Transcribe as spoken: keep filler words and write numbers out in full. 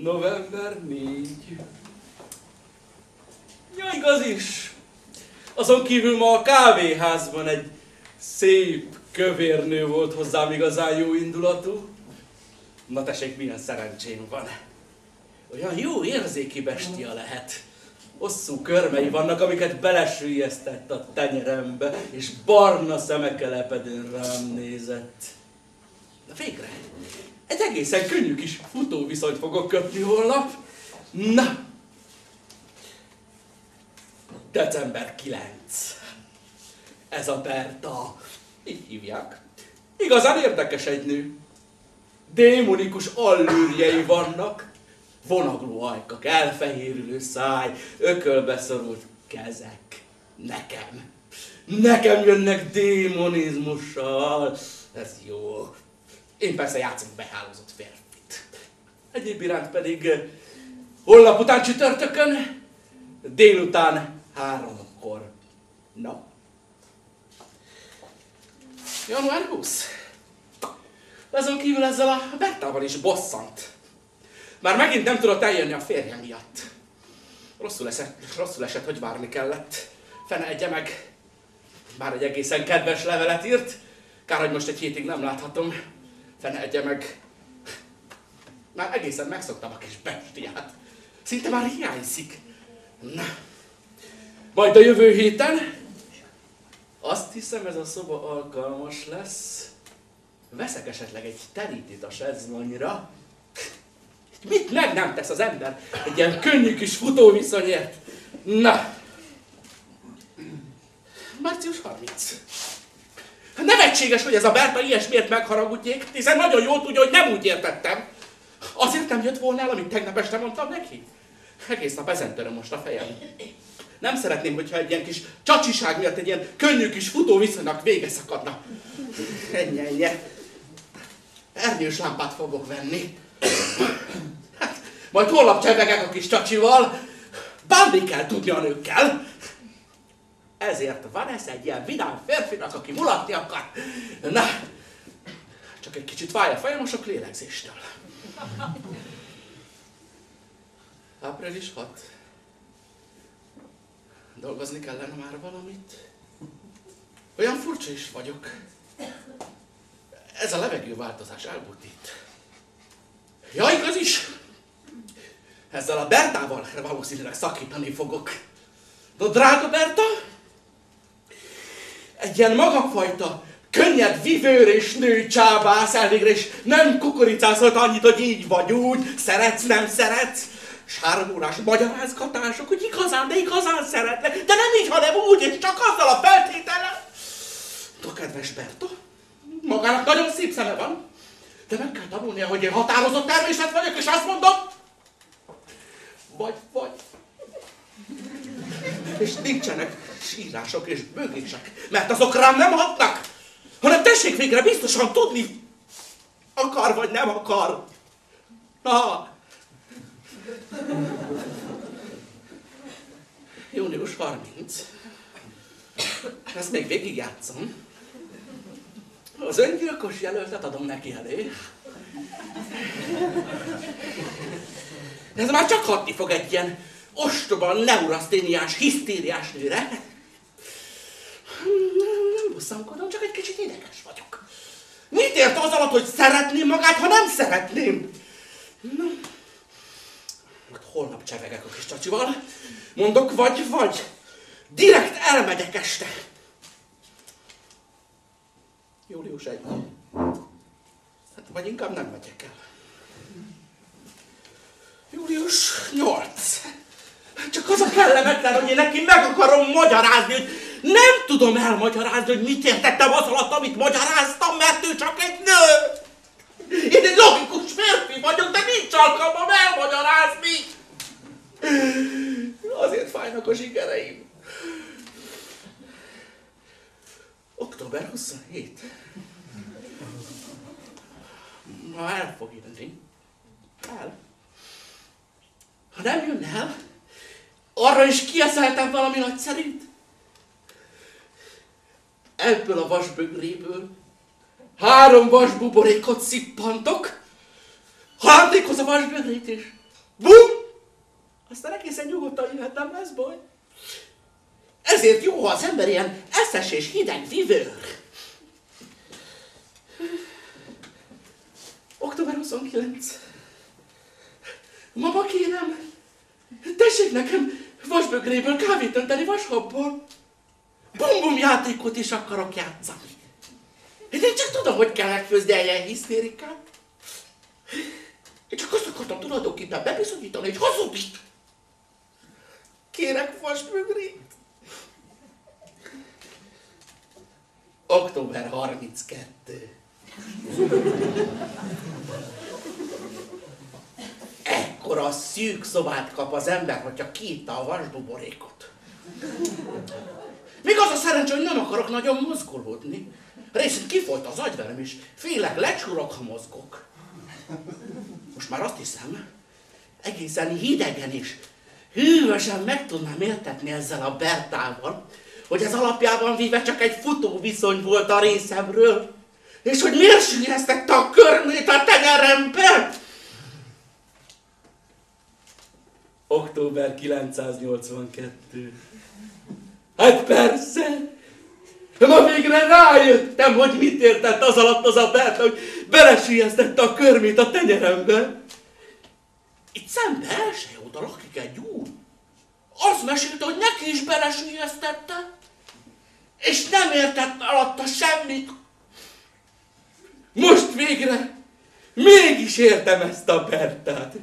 november negyedike. Ja, igaz is! Azon kívül ma a kávéházban egy szép kövérnő volt hozzám igazán jó indulatú. Na tessék, milyen szerencsém van. Olyan jó érzéki bestia lehet. Hosszú körmei vannak, amiket belesüllyesztett a tenyerembe, és barna szemekkel lepedőn rám nézett. Na végre, egy egészen könnyű kis futóviszonyt fogok kötni holnap. Na! december kilencedike. Ez a Berta. Így hívják. Igazán érdekes egy nő. Démonikus allőrjei vannak. Vonagló ajkak, elfehérülő száj, ökölbeszorult kezek. Nekem. Nekem jönnek démonizmussal. Ez jó. Én persze játszom behálózott férfit. Egyéb iránt pedig holnap után csütörtökön, délután háromkor. Na. január huszadika. Azon kívül ezzel a Bertával is bosszant. Már megint nem tudott eljönni a férje miatt. Rosszul esett, rosszul esett, hogy várni kellett. Fene egye meg. Bár egy egészen kedves levelet írt. Kár, hogy most egy hétig nem láthatom. Fene egye meg. Már egészen megszoktam a kis bestiát. Szinte már hiányzik. Na. Majd a jövő héten. Azt hiszem, ez a szoba alkalmas lesz. Veszek esetleg egy terítét a sezlonyra. Mit meg nem tesz az ember egy ilyen könnyű kis futóviszonyért? Na! március harmincadika. Nevetséges, hogy ez a Berta ilyesmiért megharagudjék, hiszen nagyon jól tudja, hogy nem úgy értettem. Azért nem jött volna el, amit tegnap este mondtam neki? Egész nap ezen töröm most a fejem. Nem szeretném, hogyha egy ilyen kis csacsiság miatt egy ilyen könnyű kis futóviszonynak vége szakadna. Ennyi, ennyi. Ernyős lámpát fogok venni. Hát, majd holnap csevegek a kis csacsival, bánni kell tudni a nőkkel. Ezért van ez egy ilyen vidám férfinak, aki mulatni akar. Na, csak egy kicsit fáj a fejem a sok lélegzéstől. április hatodika. Dolgozni kellene már valamit. Olyan furcsa is vagyok. Ez a levegőváltozás elbutít. Ja, igaz is! Ezzel a Bertával valószínűleg szakítani fogok. De drága Berta, egy ilyen magafajta, könnyed vivőr és nő csábász elvégre, és nem kukoricázolt annyit, hogy így vagy úgy, szeretsz, nem szeretsz, és három órás magyarázgatások, hogy igazán, de igazán szeretlek, de nem így, hanem úgy, és csak azzal a feltétellel. De kedves Berta, magának nagyon szép szeme van. De meg kell tanulnia, hogy én határozott természet vagyok, és azt mondom, vagy, vagy. És nincsenek sírások és bőgések, mert azok rám nem hatnak, hanem tessék végre biztosan tudni, akar vagy nem akar. Na. június harmincadika. Ezt még végigjátszom. Az öngyilkos jelöltet adom neki elé. Ez már csak hatni fog egy ilyen ostoban neuraszténiás, hisztériás nőre. Nem bosszankodom, csak egy kicsit ideges vagyok. Mit ért az alatt, hogy szeretném magát, ha nem szeretném? Na. Majd holnap csevegek a kis csacsival. Mondok, vagy, vagy. Direkt elmegyek este. július elseje. Hát vagy inkább nem megyek el. július nyolcadika. Csak az a kellemetlen, hogy én neki meg akarom magyarázni, hogy nem tudom elmagyarázni, hogy mit értettem az alatt, amit magyaráztam, mert ő csak egy nő. Én egy logikus férfi vagyok, de nincs alkalmam elmagyarázni. Azért fájnak a zsigereim. október huszonhetedike. Ma el fog jönni. El. Ha nem jön el, arra is kieszeltem valami nagyszerűt. Ebből a vasbögréből három vasbuborékot szippantok, harmadikhoz a vasbögrét is. Bum! Aztán egészen nyugodtan jöhet, nem lesz baj. Ezért jó, ha az ember ilyen eszes és hideg vívőr. október huszonkilenc. Mama, kérem, tessék nekem vasbögréből kávét önteni vashabból. Bum-bum játékot is akarok játszani. Én csak tudom, hogy kell megfőzni el ilyen hisztérikát. Én csak azt akartam tulajdonképpen bebizonyítani, hogy hazudik. Kérek vasbögrét. október harminckettő. Ekkora szűk szobát kap az ember, hogyha kiitta a vasbuborékot. Még az a szerencsé, hogy nem akarok nagyon mozgolódni. Részint kifolyt az agy velem is. Félek, lecsurok, ha mozgok. Most már azt hiszem, egészen hidegen is, hűvösen meg tudnám értetni ezzel a Bertával, hogy ez alapjában véve csak egy futóviszony volt a részemről, és hogy miért sűjesztette a körmét a tengerembe? október kilencszáznyolcvankettő. Hát persze! Ma végre rájöttem, hogy mit értett az alatt az a Berta, hogy belesülyeztette a körmét a tenyerembe. Itt szembe első óta lakik egy úr. Az mesélte, hogy neki is belesülyeztette, és nem értett alatta semmit. Most végre mégis értem ezt a Bertát.